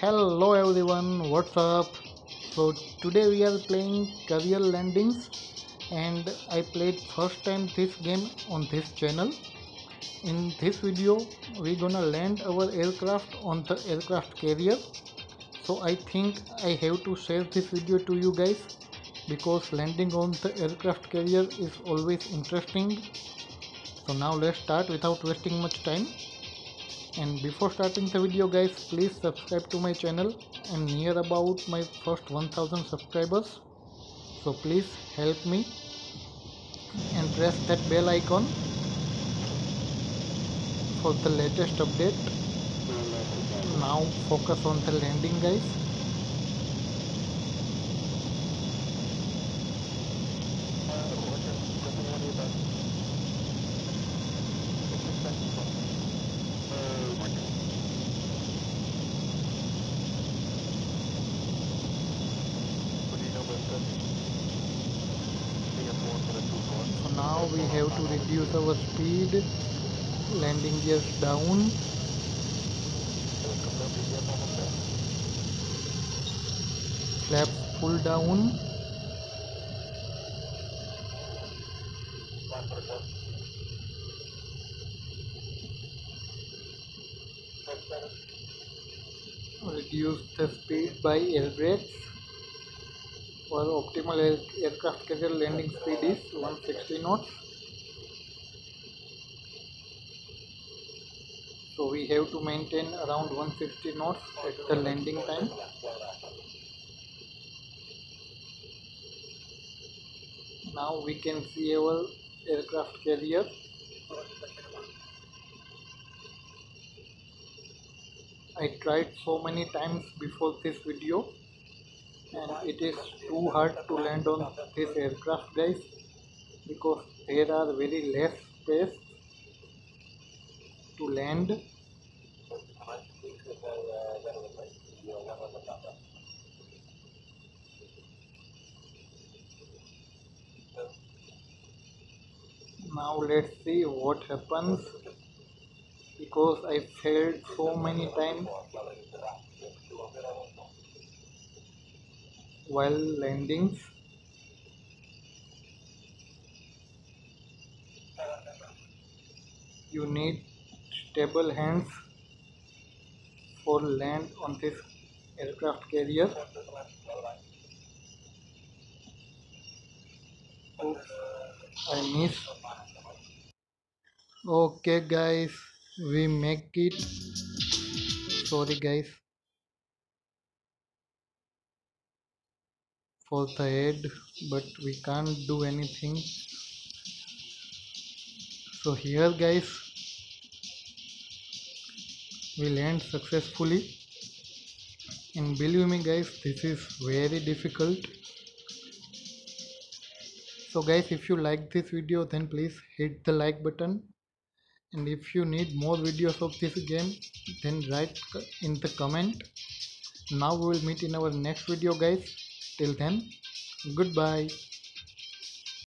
Hello everyone, what's up? So today we are playing Career Landings, and I played first time this game on this channel. In this video we're gonna land our aircraft on the aircraft carrier. So I think I have to share this video to you guys because landing on the aircraft carrier is always interesting. So now let's start without wasting much time. And before starting the video guys, please subscribe to my channel. I'm near about my first 1000 subscribers, so please help me and press that bell icon for the latest update. Now focus on the landing guys. Now we have to reduce our speed, landing gears down. Flaps pull down. Reduce the speed by air brakes. Our optimal aircraft carrier landing speed is 160 knots. So we have to maintain around 160 knots at the landing time. Now we can see our aircraft carrier. I tried so many times before this video, and it is too hard to land on this aircraft guys because there are very less space to land. Now let's see what happens, because I failed so many times while landings. You need stable hands for land on this aircraft carrier. Oops, I missed. Okay guys, we make it. Sorry guys for the head, but we can't do anything. So here guys, we land successfully, and believe me guys, this is very difficult. So guys, if you like this video then please hit the like button, and if you need more videos of this game then write in the comment. Now we will meet in our next video guys. Till then, goodbye.